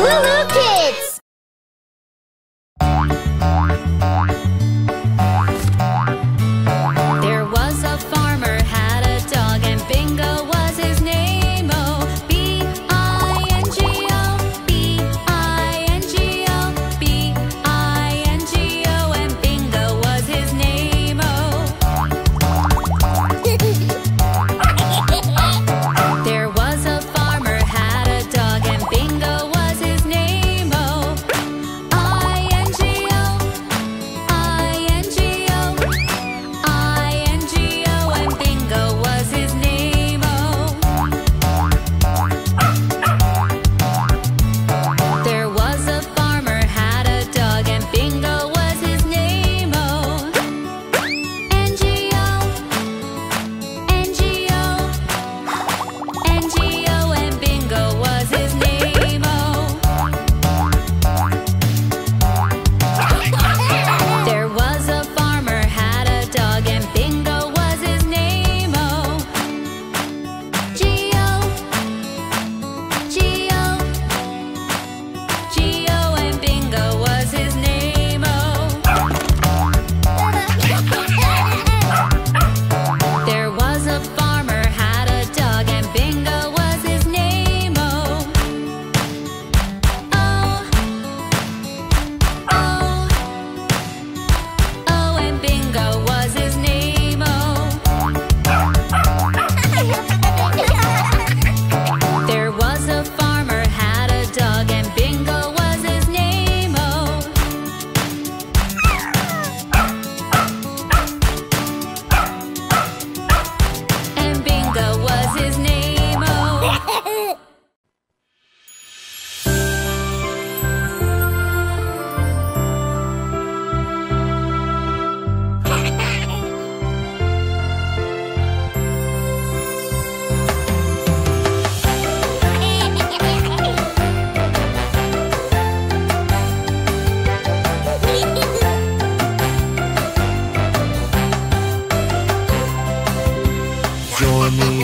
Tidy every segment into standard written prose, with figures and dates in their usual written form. LooLoo Kids!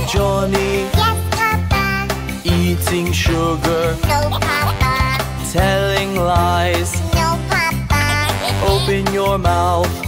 Johny, yes, Papa. Eating sugar, no, Papa. Telling lies, no, Papa. Open your mouth.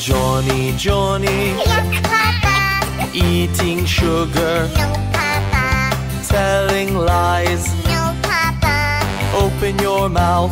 Johny, Johny, yes, Papa. Eating sugar, no, Papa. Telling lies, no, Papa. Open your mouth.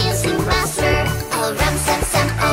dancing faster. I'll run,